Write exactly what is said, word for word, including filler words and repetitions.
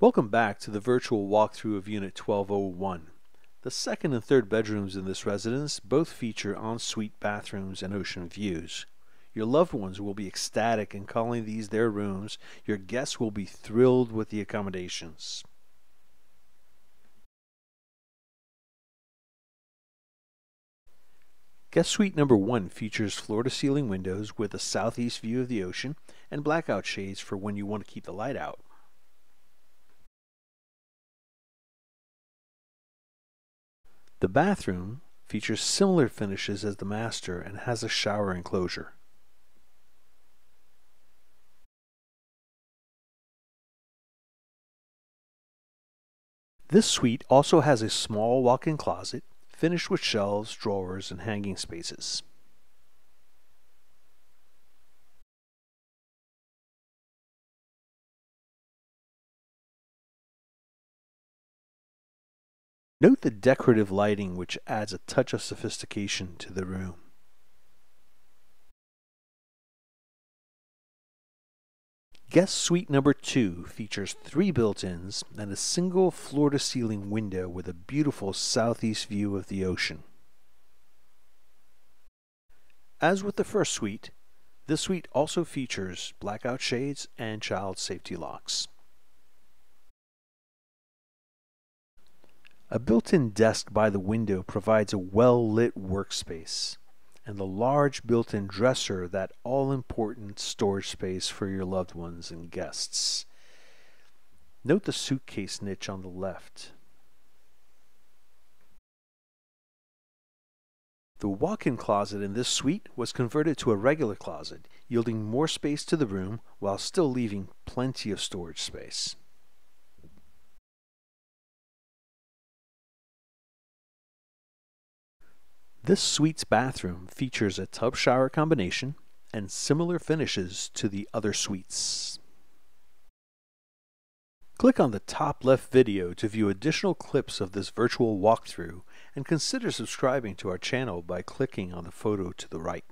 Welcome back to the virtual walkthrough of Unit twelve oh one. The second and third bedrooms in this residence both feature ensuite bathrooms and ocean views. Your loved ones will be ecstatic in calling these their rooms. Your guests will be thrilled with the accommodations. Guest suite number one features floor-to-ceiling windows with a southeast view of the ocean and blackout shades for when you want to keep the light out. The bathroom features similar finishes as the master and has a shower enclosure. This suite also has a small walk-in closet finished with shelves, drawers, and hanging spaces. Note the decorative lighting, which adds a touch of sophistication to the room. Guest suite number two features three built-ins and a single floor-to-ceiling window with a beautiful southeast view of the ocean. As with the first suite, this suite also features blackout shades and child safety locks. A built-in desk by the window provides a well-lit workspace, and the large built-in dresser that all-important storage space for your loved ones and guests. Note the suitcase niche on the left. The walk-in closet in this suite was converted to a regular closet, yielding more space to the room while still leaving plenty of storage space. This suite's bathroom features a tub shower combination and similar finishes to the other suites. Click on the top left video to view additional clips of this virtual walkthrough and consider subscribing to our channel by clicking on the photo to the right.